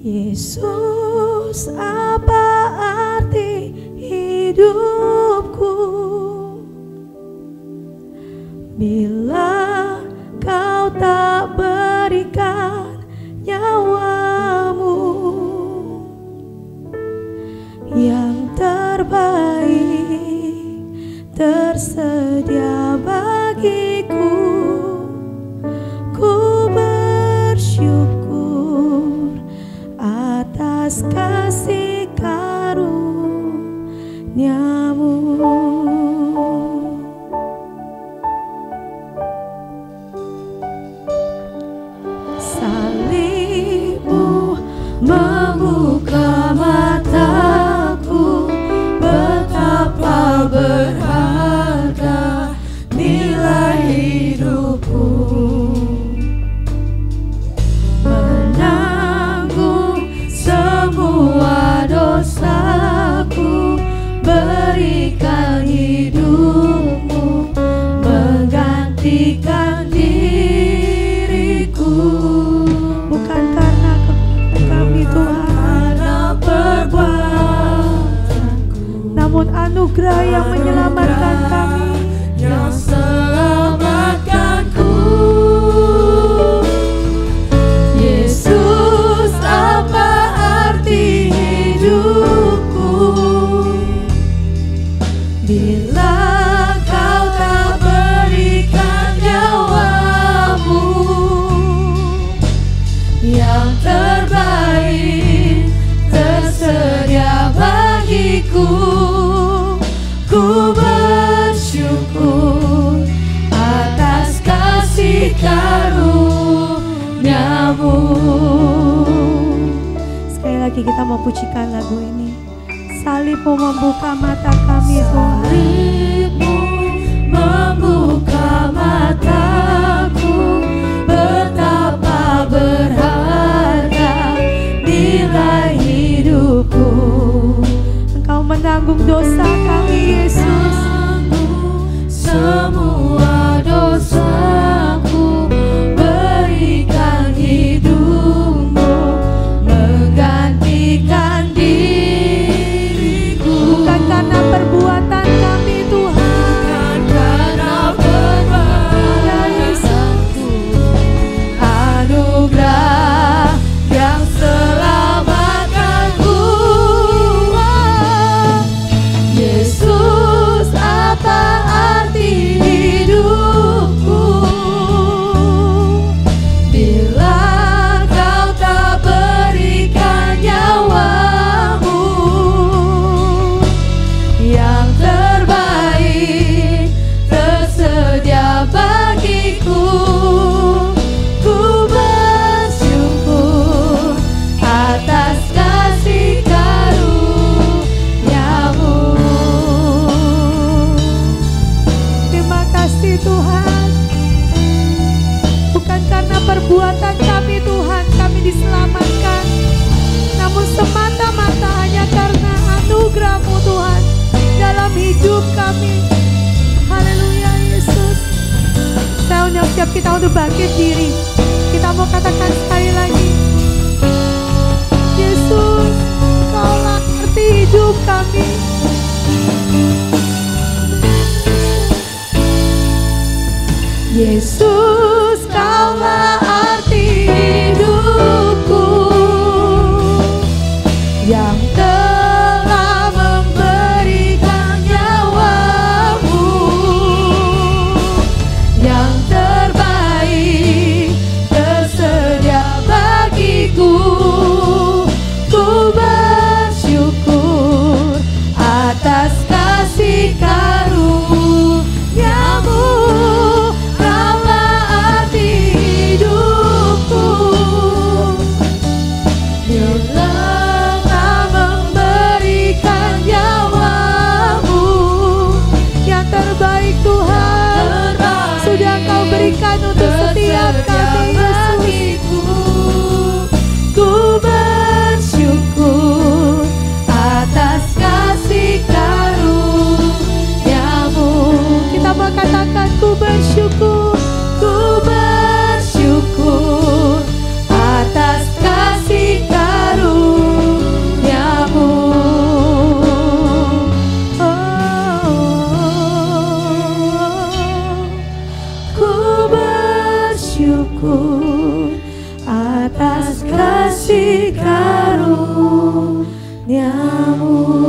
Yesus, apa arti hidupku bila Kau tak berikan nyawamu yang terbaik tersedia bagiku? Ku bersyukur atas kasih karunia-Mu. Membuka mataku, betapa berharga nilai hidupku. Menanggung semua dosaku, berikan hidupmu menggantikan diriku. Anugerah yang menyelamatkan kami, yang selamatkanku. Yesus, apa arti hidupku bila Kau tak berikan nyawamu yang terbaik tersedia bagiku? Ku bersyukur atas kasih karunia-Mu. Sekali lagi kita mau pujikan lagu ini. Salib-Mu membuka mata kami, Tuhan. Salib-Mu membuka mataku, betapa berharga nilai hidupku. Menanggung dosa kami, Yesus, semua dosaku, berikan hidupmu menggantikan diriku. Bukan karena perbuatan kami, Tuhan, bukan karena perbuatan Yesusku. Anugerah yang hidup kami. Haleluya, Yesus. Saya undang siap kita untuk bangkit diri. Kita mau katakan sekali lagi, Yesus, Kaulah arti hidup kami. Yesus, Kaulah arti hidupku yang karunia-Mu. Kaulah kasih karunia-Mu.